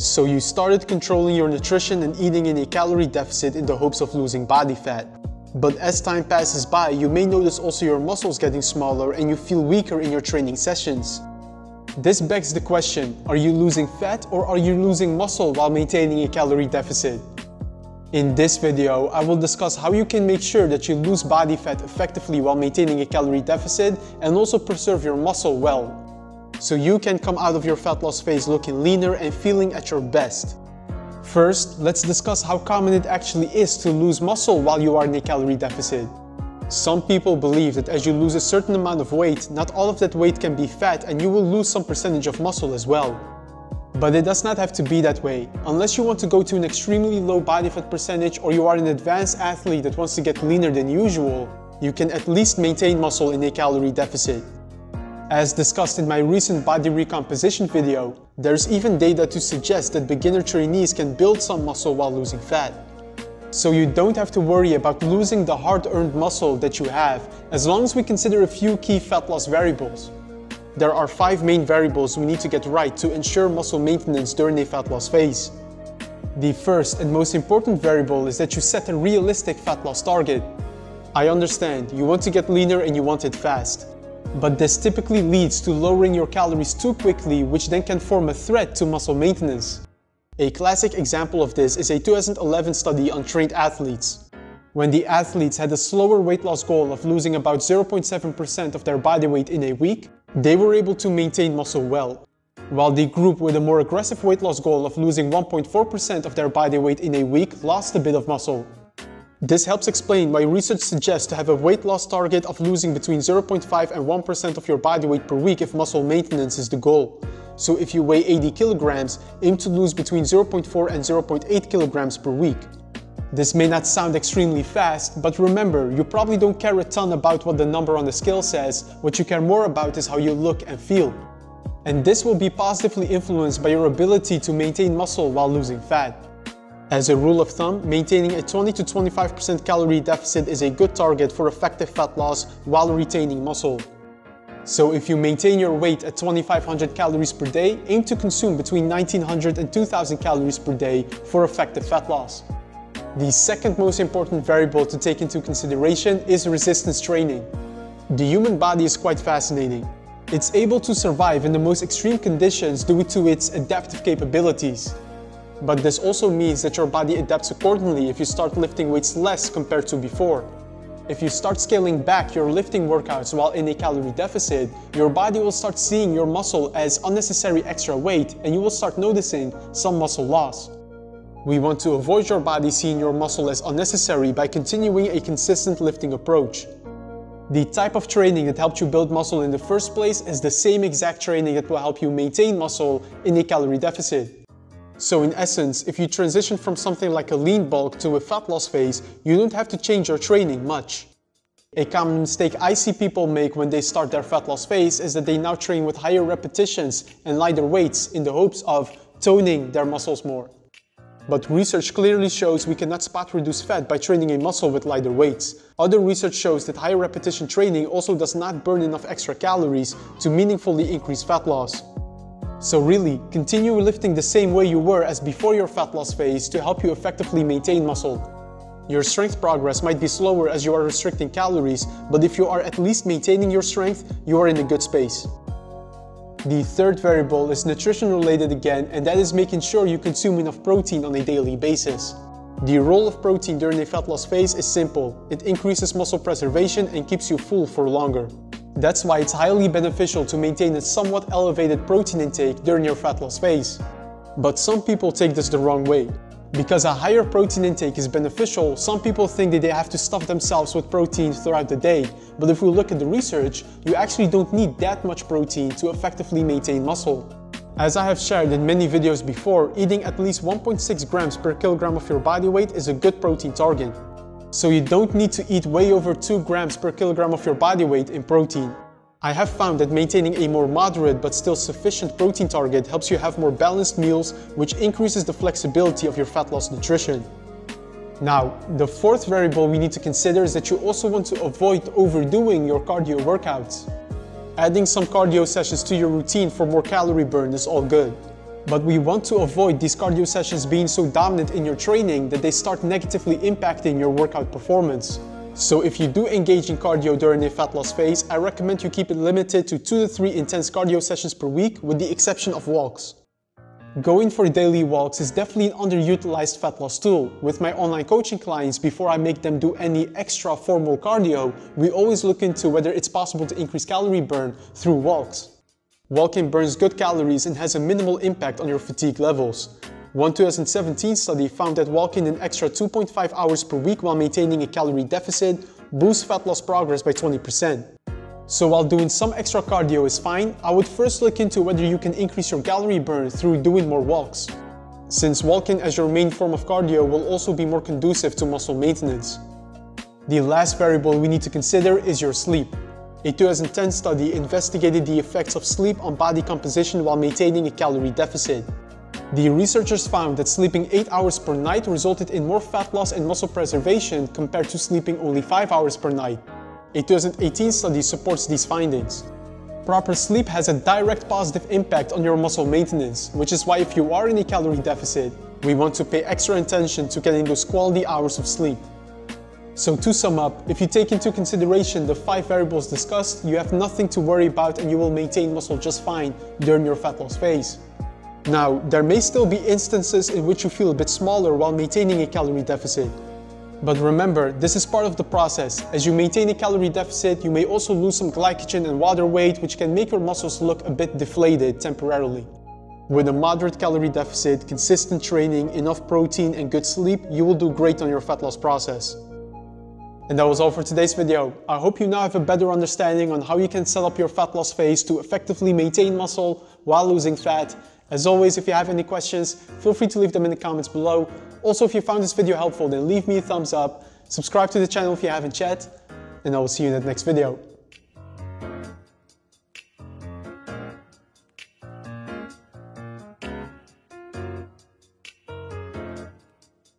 So you started controlling your nutrition and eating in a calorie deficit in the hopes of losing body fat. But as time passes by, you may notice also your muscles getting smaller and you feel weaker in your training sessions. This begs the question, are you losing fat or are you losing muscle while maintaining a calorie deficit? In this video, I will discuss how you can make sure that you lose body fat effectively while maintaining a calorie deficit and also preserve your muscle well, so you can come out of your fat loss phase looking leaner and feeling at your best. First, let's discuss how common it actually is to lose muscle while you are in a calorie deficit. Some people believe that as you lose a certain amount of weight, not all of that weight can be fat and you will lose some percentage of muscle as well. But it does not have to be that way, unless you want to go to an extremely low body fat percentage or you are an advanced athlete that wants to get leaner than usual, you can at least maintain muscle in a calorie deficit. As discussed in my recent body recomposition video, there's even data to suggest that beginner trainees can build some muscle while losing fat. So you don't have to worry about losing the hard-earned muscle that you have, as long as we consider a few key fat loss variables. There are 5 main variables we need to get right to ensure muscle maintenance during a fat loss phase. The first and most important variable is that you set a realistic fat loss target. I understand, you want to get leaner and you want it fast. But this typically leads to lowering your calories too quickly, which then can form a threat to muscle maintenance. A classic example of this is a 2011 study on trained athletes. When the athletes had a slower weight loss goal of losing about 0.7% of their body weight in a week, they were able to maintain muscle well. While the group with a more aggressive weight loss goal of losing 1.4% of their body weight in a week lost a bit of muscle. This helps explain why research suggests to have a weight loss target of losing between 0.5 and 1% of your body weight per week if muscle maintenance is the goal. So if you weigh 80 kilograms, aim to lose between 0.4 and 0.8 kilograms per week. This may not sound extremely fast, but remember, you probably don't care a ton about what the number on the scale says. What you care more about is how you look and feel. And this will be positively influenced by your ability to maintain muscle while losing fat. As a rule of thumb, maintaining a 20 to 25% calorie deficit is a good target for effective fat loss while retaining muscle. So if you maintain your weight at 2500 calories per day, aim to consume between 1900 and 2000 calories per day for effective fat loss. The second most important variable to take into consideration is resistance training. The human body is quite fascinating. It's able to survive in the most extreme conditions due to its adaptive capabilities. But this also means that your body adapts accordingly if you start lifting weights less compared to before. If you start scaling back your lifting workouts while in a calorie deficit, your body will start seeing your muscle as unnecessary extra weight and you will start noticing some muscle loss. We want to avoid your body seeing your muscle as unnecessary by continuing a consistent lifting approach. The type of training that helped you build muscle in the first place is the same exact training that will help you maintain muscle in a calorie deficit. So in essence, if you transition from something like a lean bulk to a fat loss phase, you don't have to change your training much. A common mistake I see people make when they start their fat loss phase is that they now train with higher repetitions and lighter weights in the hopes of toning their muscles more. But research clearly shows we cannot spot reduce fat by training a muscle with lighter weights. Other research shows that higher repetition training also does not burn enough extra calories to meaningfully increase fat loss. So really, continue lifting the same way you were as before your fat loss phase to help you effectively maintain muscle. Your strength progress might be slower as you are restricting calories, but if you are at least maintaining your strength, you are in a good space. The third variable is nutrition related again, and that is making sure you consume enough protein on a daily basis. The role of protein during a fat loss phase is simple. It increases muscle preservation and keeps you full for longer. That's why it's highly beneficial to maintain a somewhat elevated protein intake during your fat loss phase. But some people take this the wrong way. Because a higher protein intake is beneficial, some people think that they have to stuff themselves with protein throughout the day. But if we look at the research, you actually don't need that much protein to effectively maintain muscle. As I have shared in many videos before, eating at least 1.6 grams per kilogram of your body weight is a good protein target. So you don't need to eat way over 2 grams per kilogram of your body weight in protein. I have found that maintaining a more moderate but still sufficient protein target helps you have more balanced meals, which increases the flexibility of your fat loss nutrition. Now, the fourth variable we need to consider is that you also want to avoid overdoing your cardio workouts. Adding some cardio sessions to your routine for more calorie burn is all good. but we want to avoid these cardio sessions being so dominant in your training that they start negatively impacting your workout performance. So if you do engage in cardio during a fat loss phase, I recommend you keep it limited to 2 to 3 intense cardio sessions per week, with the exception of walks. Going for daily walks is definitely an underutilized fat loss tool. With my online coaching clients, before I make them do any extra formal cardio, we always look into whether it's possible to increase calorie burn through walks. Walking burns good calories and has a minimal impact on your fatigue levels. One 2017 study found that walking an extra 2.5 hours per week while maintaining a calorie deficit boosts fat loss progress by 20%. So while doing some extra cardio is fine, I would first look into whether you can increase your calorie burn through doing more walks, since walking as your main form of cardio will also be more conducive to muscle maintenance. The last variable we need to consider is your sleep. A 2010 study investigated the effects of sleep on body composition while maintaining a calorie deficit. The researchers found that sleeping 8 hours per night resulted in more fat loss and muscle preservation compared to sleeping only 5 hours per night. A 2018 study supports these findings. Proper sleep has a direct positive impact on your muscle maintenance, which is why if you are in a calorie deficit, we want to pay extra attention to getting those quality hours of sleep. So to sum up, if you take into consideration the 5 variables discussed, you have nothing to worry about and you will maintain muscle just fine during your fat loss phase. Now, there may still be instances in which you feel a bit smaller while maintaining a calorie deficit. But remember, this is part of the process. As you maintain a calorie deficit, you may also lose some glycogen and water weight, which can make your muscles look a bit deflated temporarily. With a moderate calorie deficit, consistent training, enough protein and good sleep, you will do great on your fat loss process. And that was all for today's video. I hope you now have a better understanding on how you can set up your fat loss phase to effectively maintain muscle while losing fat. As always, if you have any questions, feel free to leave them in the comments below. Also, if you found this video helpful, then leave me a thumbs up, subscribe to the channel if you haven't yet, and I will see you in the next video.